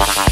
Yeah.